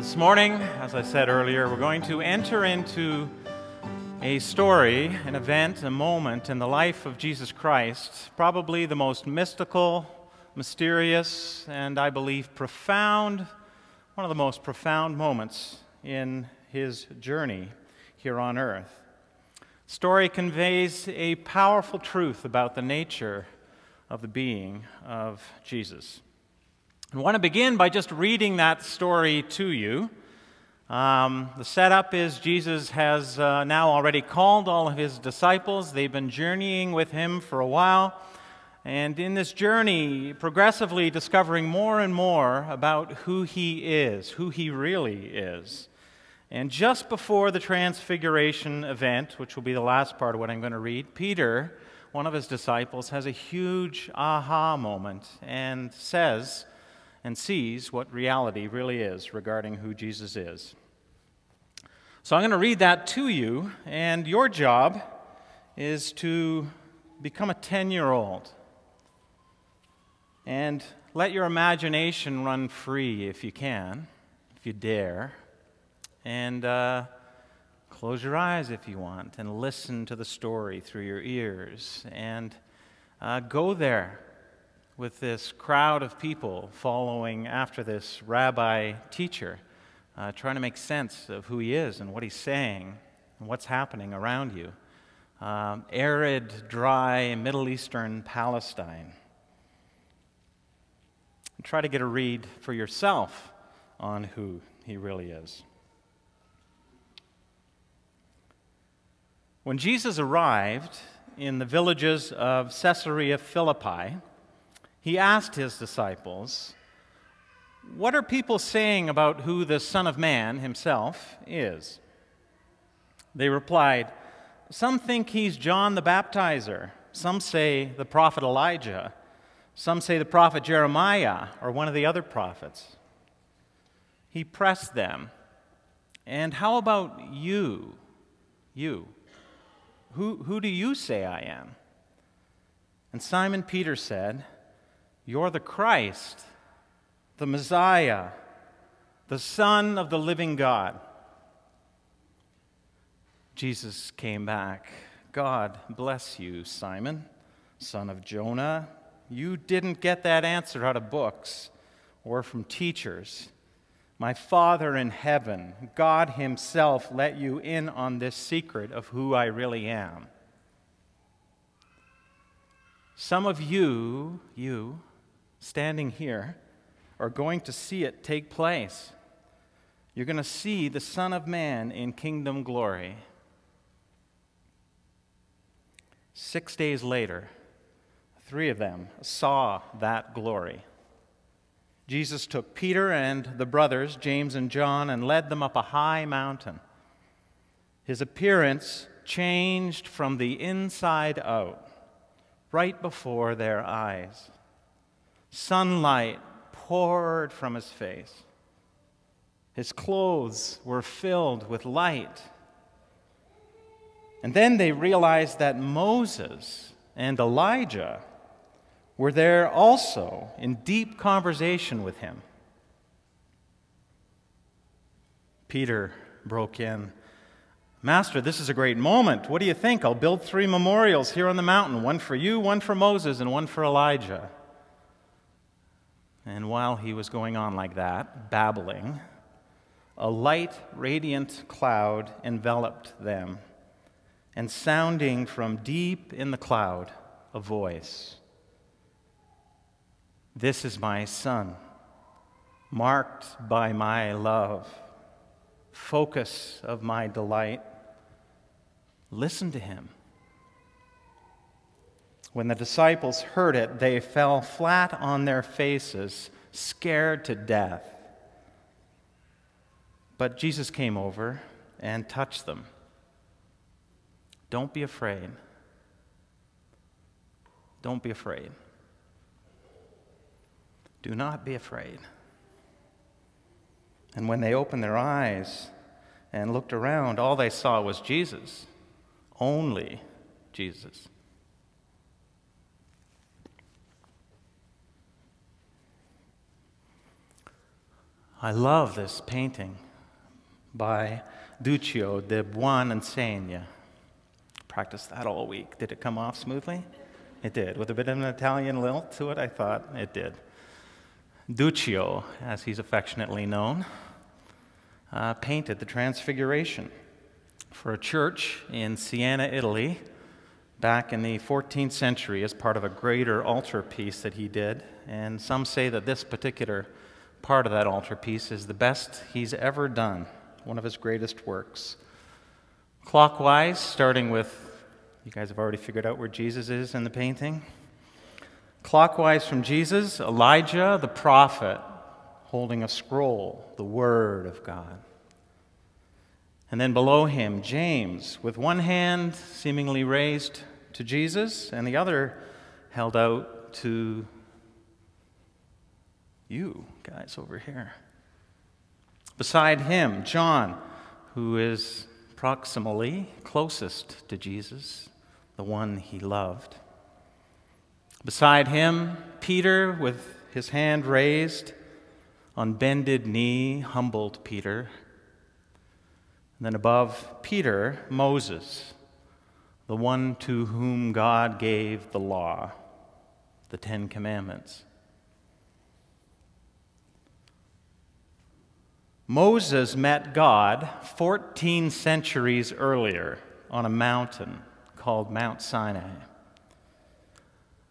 This morning, as I said earlier, we're going to enter into a story, an event, a moment in the life of Jesus Christ, probably the most mystical, mysterious, and I believe profound, one of the most profound moments in his journey here on earth. The story conveys a powerful truth about the nature of the being of Jesus. I want to begin by just reading that story to you. The setup is Jesus has now already called all of his disciples. They've been journeying with him for a while. And in this journey, progressively discovering more and more about who he is, who he really is. And just before the Transfiguration event, which will be the last part of what I'm going to read, Peter, one of his disciples, has a huge aha moment and says, and sees what reality really is regarding who Jesus is. So I'm going to read that to you, and your job is to become a 10-year-old and let your imagination run free if you can, if you dare, and close your eyes if you want, and listen to the story through your ears, and go there with this crowd of people following after this rabbi teacher, trying to make sense of who he is and what he's saying and what's happening around you. Arid, dry, Middle Eastern Palestine. And try to get a read for yourself on who he really is. When Jesus arrived in the villages of Caesarea Philippi, he asked his disciples, "What are people saying about who the Son of Man himself is?" They replied, "Some think he's John the Baptizer, some say the prophet Elijah, some say the prophet Jeremiah or one of the other prophets." He pressed them, "And how about you? Who do you say I am?" And Simon Peter said, "You're the Christ, the Messiah, the Son of the living God." Jesus came back. "God bless you, Simon, son of Jonah. You didn't get that answer out of books or from teachers. My Father in heaven, God himself, let you in on this secret of who I really am. Some of you standing here are going to see it take place. You're going to see the Son of Man in kingdom glory." 6 days later, three of them saw that glory. Jesus took Peter and the brothers, James and John, and led them up a high mountain. His appearance changed from the inside out, right before their eyes. Sunlight poured from his face. His clothes were filled with light. And then they realized that Moses and Elijah were there also in deep conversation with him. Peter broke in, "Master, this is a great moment. What do you think? I'll build three memorials here on the mountain, one for you, one for Moses, and one for Elijah." And while he was going on like that, babbling, a light, radiant cloud enveloped them, and sounding from deep in the cloud, a voice, "This is my son, marked by my love, focus of my delight. Listen to him." When the disciples heard it, they fell flat on their faces, scared to death. But Jesus came over and touched them. "Don't be afraid. Don't be afraid. Do not be afraid." And when they opened their eyes and looked around, all they saw was Jesus, only Jesus. I love this painting by Duccio de Buoninsegna. Practiced that all week. Did it come off smoothly? It did. With a bit of an Italian lilt to it, I thought it did. Duccio, as he's affectionately known, painted the Transfiguration for a church in Siena, Italy, back in the 14th century as part of a greater altarpiece that he did. And some say that this particular part of that altarpiece is the best he's ever done, one of his greatest works. Clockwise, starting with, you guys have already figured out where Jesus is in the painting. Clockwise from Jesus, Elijah the prophet, holding a scroll, the Word of God. And then below him, James, with one hand seemingly raised to Jesus and the other held out to you guys over here. Beside him, John, who is proximally closest to Jesus, the one he loved. Beside him, Peter, with his hand raised, on bended knee, humbled Peter. And then above Peter, Moses, the one to whom God gave the law, the 10 Commandments. Moses met God 14 centuries earlier on a mountain called Mount Sinai.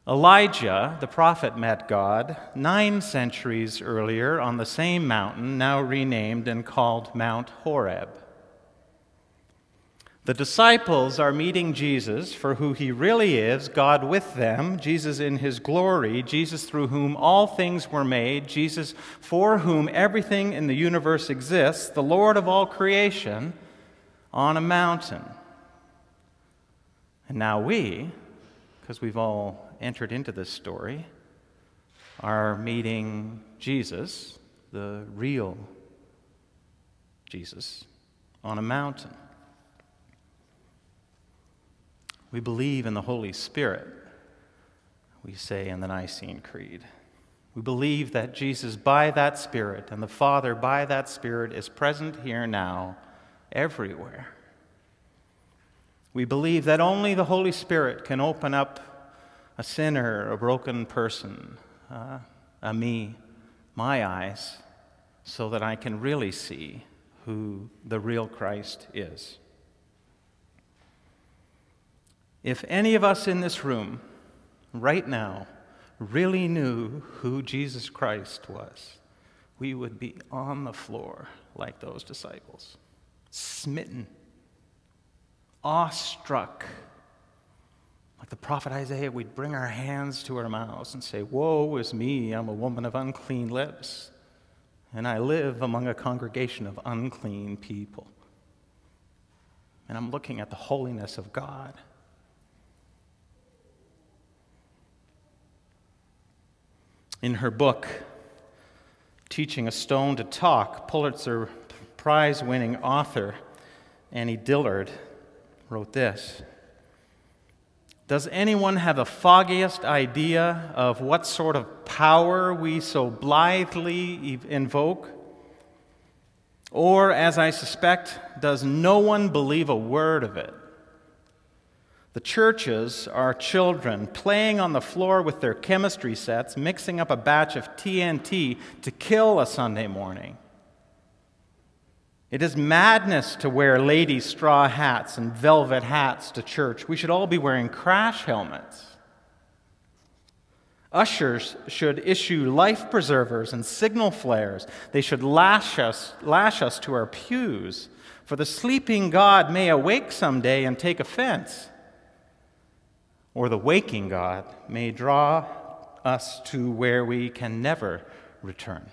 Elijah, the prophet, met God 9 centuries earlier on the same mountain, now renamed and called Mount Horeb. The disciples are meeting Jesus for who he really is, God with them, Jesus in his glory, Jesus through whom all things were made, Jesus for whom everything in the universe exists, the Lord of all creation, on a mountain. And now we, because we've all entered into this story, are meeting Jesus, the real Jesus, on a mountain. We believe in the Holy Spirit, we say in the Nicene Creed. We believe that Jesus by that Spirit and the Father by that Spirit is present here now, everywhere. We believe that only the Holy Spirit can open up a sinner, a broken person, my eyes, so that I can really see who the real Christ is. If any of us in this room, right now, really knew who Jesus Christ was, we would be on the floor like those disciples, smitten, awestruck. Like the prophet Isaiah, we'd bring our hands to our mouths and say, "Woe is me, I'm a woman of unclean lips, and I live among a congregation of unclean people. And I'm looking at the holiness of God." In her book, Teaching a Stone to Talk, Pulitzer Prize-winning author Annie Dillard wrote this: "Does anyone have the foggiest idea of what sort of power we so blithely invoke? Or, as I suspect, does no one believe a word of it? The churches are children playing on the floor with their chemistry sets, mixing up a batch of TNT to kill a Sunday morning. It is madness to wear ladies' straw hats and velvet hats to church. We should all be wearing crash helmets. Ushers should issue life preservers and signal flares. They should lash us to our pews, for the sleeping God may awake someday and take offense, or the waking God may draw us to where we can never return."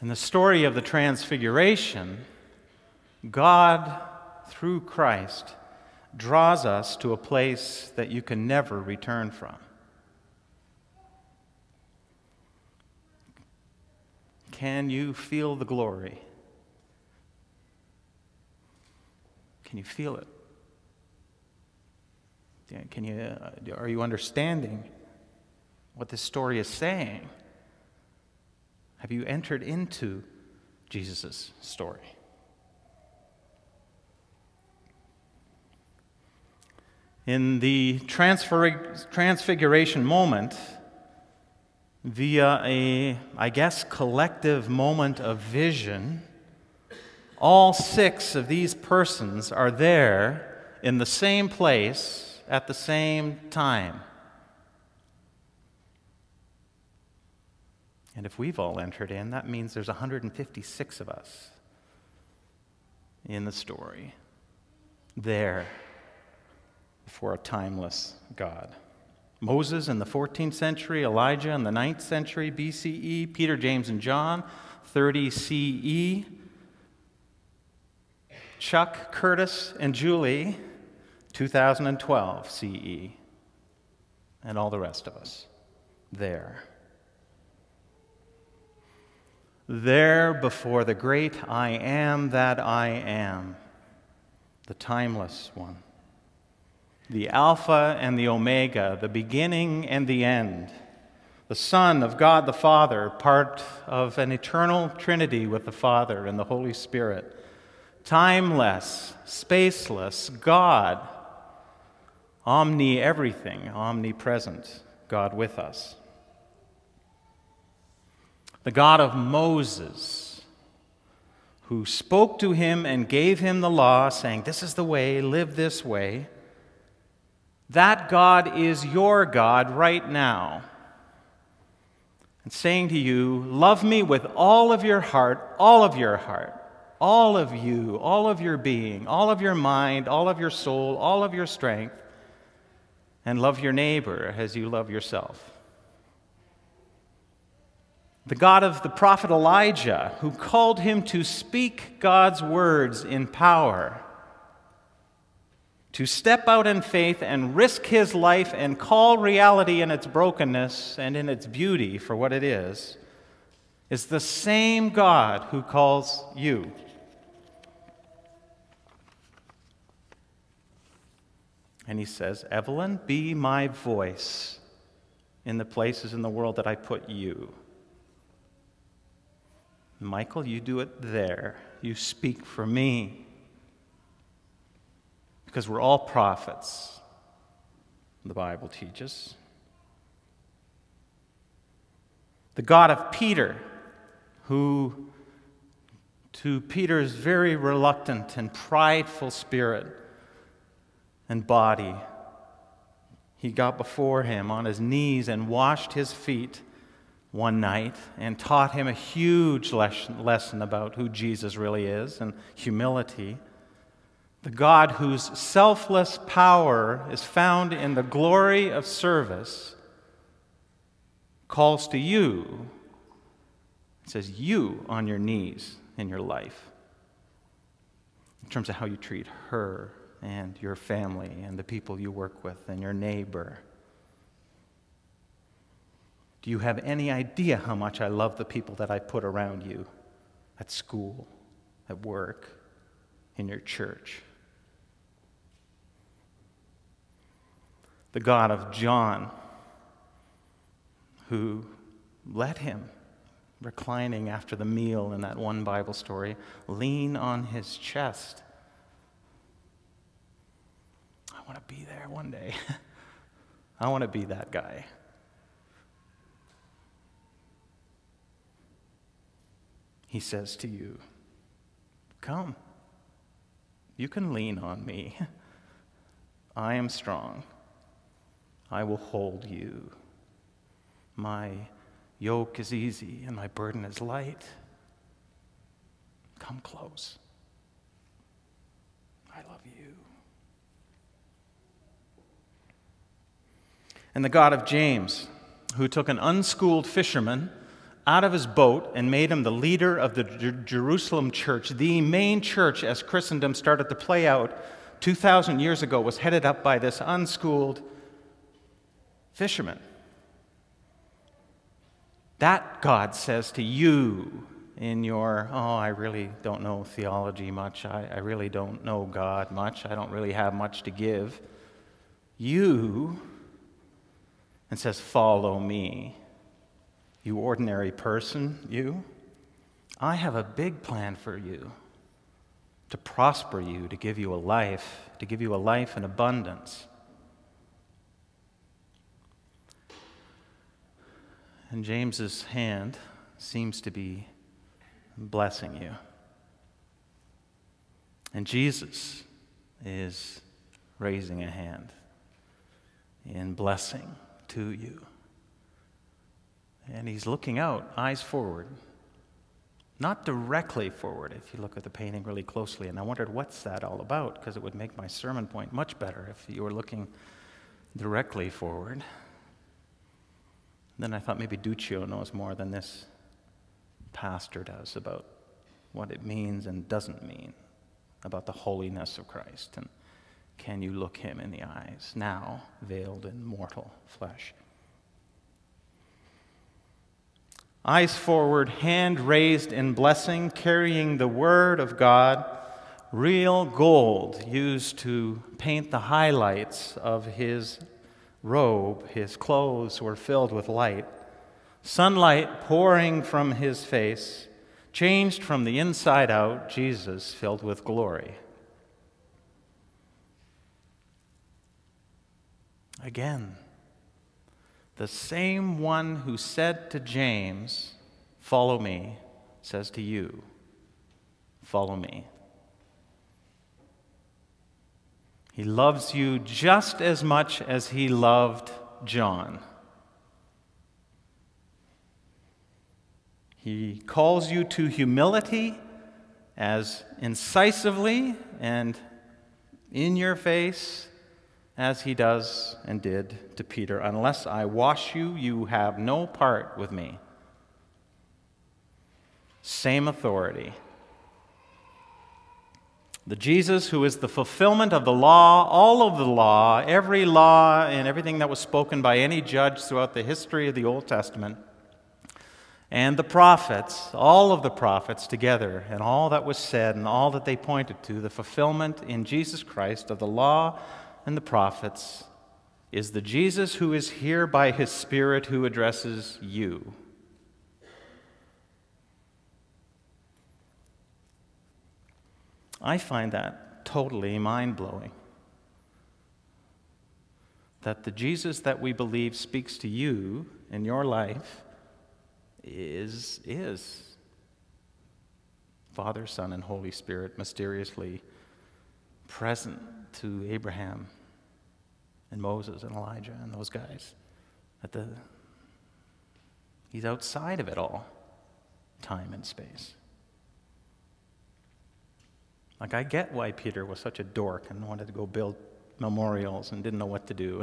In the story of the Transfiguration, God, through Christ, draws us to a place that you can never return from. Can you feel the glory? Can you feel it? Are you understanding what this story is saying? Have you entered into Jesus' story? In the transfiguration moment, via a, I guess, collective moment of vision, all six of these persons are there in the same place at the same time. And if we've all entered in, that means there's 156 of us in the story, there before a timeless God. Moses in the 14th century, Elijah in the 9th century BCE, Peter, James, and John, 30 CE, Chuck, Curtis, and Julie, 2012 CE, and all the rest of us there. There before the great I am that I am, the timeless one, the Alpha and the Omega, the beginning and the end, the Son of God the Father, part of an eternal Trinity with the Father and the Holy Spirit, timeless, spaceless, God, omni-everything, omnipresent, God with us. The God of Moses, who spoke to him and gave him the law, saying, "This is the way, live this way." That God is your God right now, and saying to you, "Love me with all of your heart, all of your heart, all of you, all of your being, all of your mind, all of your soul, all of your strength, and love your neighbor as you love yourself." The God of the prophet Elijah, who called him to speak God's words in power, to step out in faith and risk his life and call reality in its brokenness and in its beauty for what it is the same God who calls you. And he says, "Evelyn, be my voice in the places in the world that I put you. Michael, you do it there. You speak for me." Because we're all prophets, the Bible teaches. The God of Peter, who, to Peter's very reluctant and prideful spirit and body, he got before him on his knees and washed his feet one night and taught him a huge lesson about who Jesus really is and humility. The God whose selfless power is found in the glory of service calls to you. It says you on your knees in your life in terms of how you treat her and your family and the people you work with and your neighbor. "Do you have any idea how much I love the people that I put around you at school, at work, in your church?" The God of John, who let him, reclining after the meal in that one Bible story, lean on his chest. I want to be there one day. I want to be that guy. He says to you, "Come, you can lean on me. I am strong. I will hold you. My yoke is easy and my burden is light. Come close. I love you." And the God of James, who took an unschooled fisherman out of his boat and made him the leader of the Jerusalem church, the main church as Christendom started to play out 2,000 years ago, was headed up by this unschooled fisherman. That God says to you in your, "Oh, I really don't know theology much, I really don't know God much, I don't really have much to give," you and says, "Follow me. You ordinary person, you, I have a big plan for you, to prosper you, to give you a life, in abundance." And James's hand seems to be blessing you. And Jesus is raising a hand in blessing to you. And he's looking out, eyes forward. Not directly forward, if you look at the painting really closely. And I wondered, what's that all about? Because it would make my sermon point much better if you were looking directly forward. And then I thought maybe Duccio knows more than this pastor does about what it means and doesn't mean, about the holiness of Christ. And can you look him in the eyes, now veiled in mortal flesh? Eyes forward, hand raised in blessing, carrying the Word of God, real gold used to paint the highlights of his robe. His clothes were filled with light. Sunlight pouring from his face, changed from the inside out, Jesus filled with glory. Again, the same one who said to James, "Follow me," says to you, "Follow me." He loves you just as much as he loved John. He calls you to humility as incisively and in your face as he does and did to Peter. "Unless I wash you, you have no part with me." Same authority. The Jesus who is the fulfillment of the law, all of the law, every law and everything that was spoken by any judge throughout the history of the Old Testament, and the prophets, all of the prophets together, and all that was said and all that they pointed to, the fulfillment in Jesus Christ of the law and the prophets, is the Jesus who is here by his Spirit, who addresses you. I find that totally mind-blowing, that the Jesus that we believe speaks to you in your life is Father, Son, and Holy Spirit mysteriously present to Abraham and Moses and Elijah and those guys. He's outside of it all, time and space. Like, I get why Peter was such a dork and wanted to go build memorials and didn't know what to do.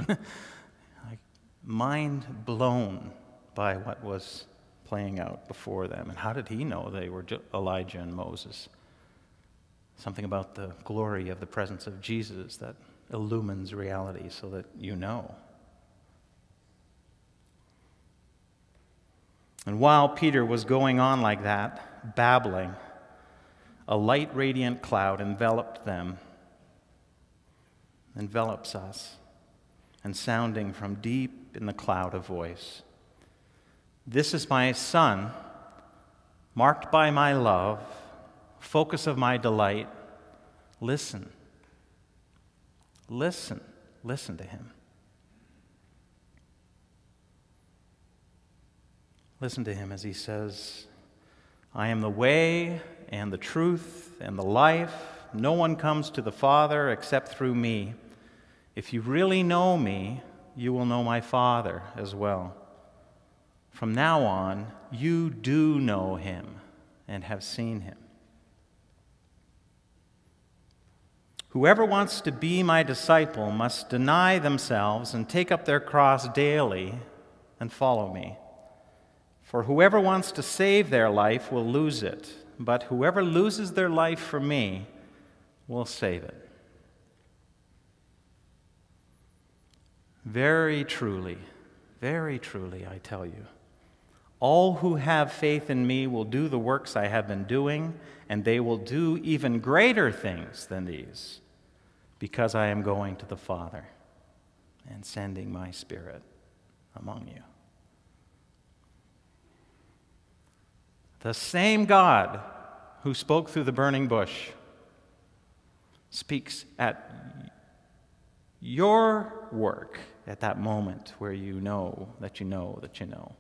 Like, mind blown by what was playing out before them. And how did he know they were Elijah and Moses? Something about the glory of the presence of Jesus that illumines reality so that you know. And while Peter was going on like that, babbling, a light radiant cloud enveloped them, envelops us, and sounding from deep in the cloud a voice, "This is my Son, marked by my love, focus of my delight. Listen. Listen. Listen to him. Listen to him as he says, 'I am the way and the truth and the life. No one comes to the Father except through me. If you really know me, you will know my Father as well. From now on, you do know him and have seen him. Whoever wants to be my disciple must deny themselves and take up their cross daily and follow me. For whoever wants to save their life will lose it, but whoever loses their life for me will save it.'" Very truly, I tell you, all who have faith in me will do the works I have been doing, and they will do even greater things than these, because I am going to the Father and sending my Spirit. among you. The same God who spoke through the burning bush speaks at your work at that moment where you know that you know that you know.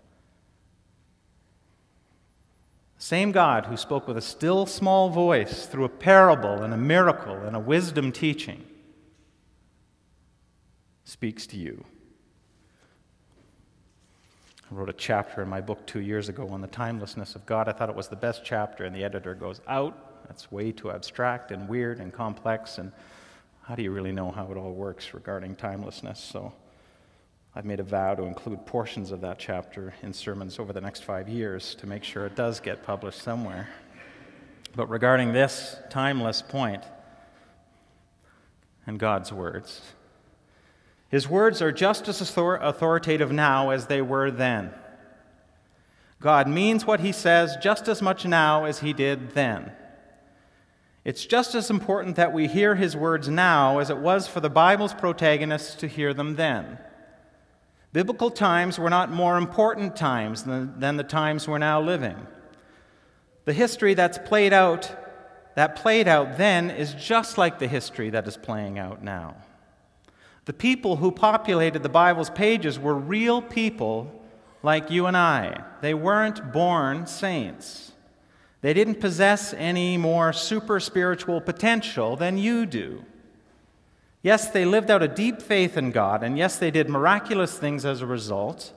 The same God who spoke with a still small voice through a parable and a miracle and a wisdom teaching speaks to you. I wrote a chapter in my book 2 years ago on the timelessness of God. I thought it was the best chapter, and the editor goes, out, that's way too abstract and weird and complex, and how do you really know how it all works regarding timelessness? So I've made a vow to include portions of that chapter in sermons over the next 5 years to make sure it does get published somewhere. But regarding this timeless point and God's words, His words are just as authoritative now as they were then. God means what He says just as much now as He did then. It's just as important that we hear His words now as it was for the Bible's protagonists to hear them then. Biblical times were not more important times than the times we're now living. The history that played out then is just like the history that is playing out now. The people who populated the Bible's pages were real people like you and I. They weren't born saints. They didn't possess any more super spiritual potential than you do. Yes, they lived out a deep faith in God, and yes, they did miraculous things as a result,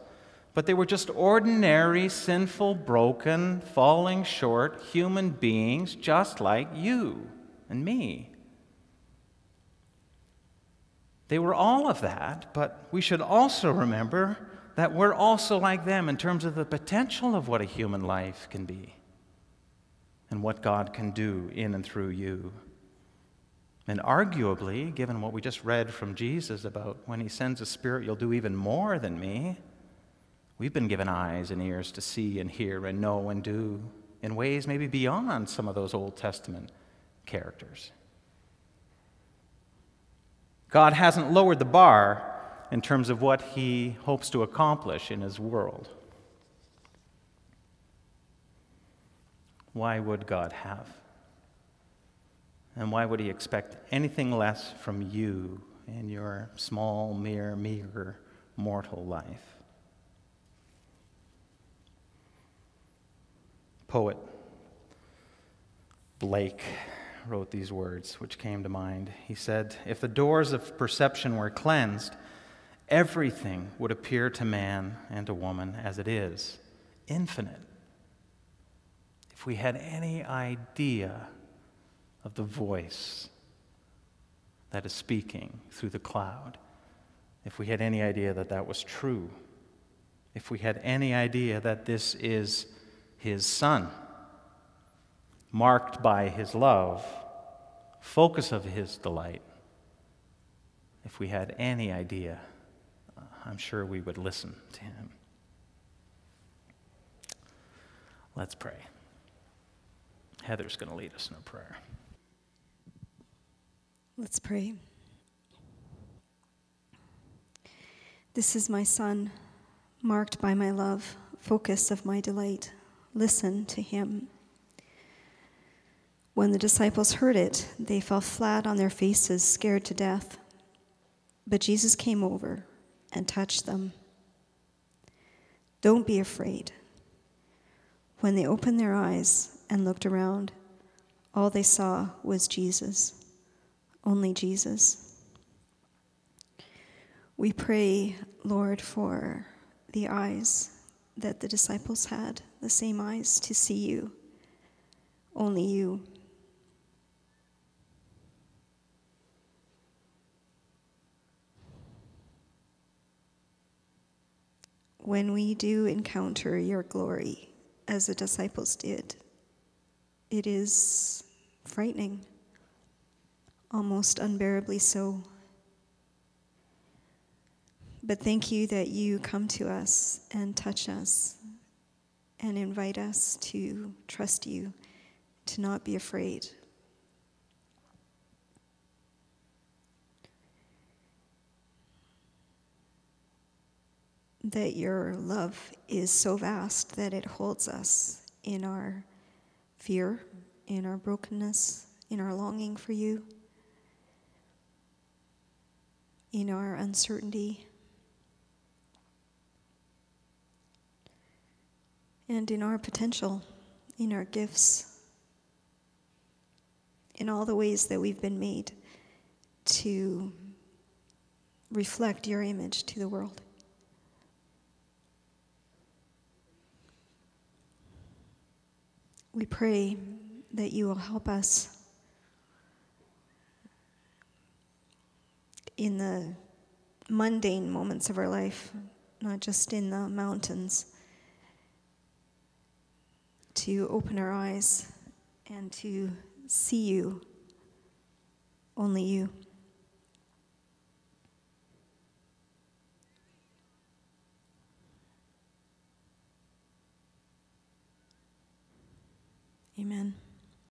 but they were just ordinary, sinful, broken, falling short human beings just like you and me. They were all of that, but we should also remember that we're also like them in terms of the potential of what a human life can be and what God can do in and through you. And arguably, given what we just read from Jesus about when He sends His Spirit, you'll do even more than me, we've been given eyes and ears to see and hear and know and do in ways maybe beyond some of those Old Testament characters. God hasn't lowered the bar in terms of what He hopes to accomplish in His world. Why would God have? And why would He expect anything less from you in your small, meager mortal life? Poet Blake wrote these words, which came to mind. He said, if the doors of perception were cleansed, everything would appear to man and to woman as it is, infinite. If we had any idea of the voice that is speaking through the cloud, if we had any idea that that was true, if we had any idea that this is His Son, marked by His love, focus of His delight. If we had any idea, I'm sure we would listen to Him. Let's pray. Heather's going to lead us in a prayer. Let's pray. This is my Son, marked by my love, focus of my delight. Listen to Him. When the disciples heard it, they fell flat on their faces, scared to death. But Jesus came over and touched them. Don't be afraid. When they opened their eyes and looked around, all they saw was Jesus, only Jesus. We pray, Lord, for the eyes that the disciples had, the same eyes to see You, only You. When we do encounter Your glory, as the disciples did, it is frightening, almost unbearably so. But thank You that You come to us and touch us and invite us to trust You, to not be afraid. that your love is so vast that it holds us in our fear, in our brokenness, in our longing for you, in our uncertainty, and in our potential, in our gifts, in all the ways that we've been made to reflect your image to the world. We pray that you will help us in the mundane moments of our life, not just in the mountains, to open our eyes and to see you, only you. Amen.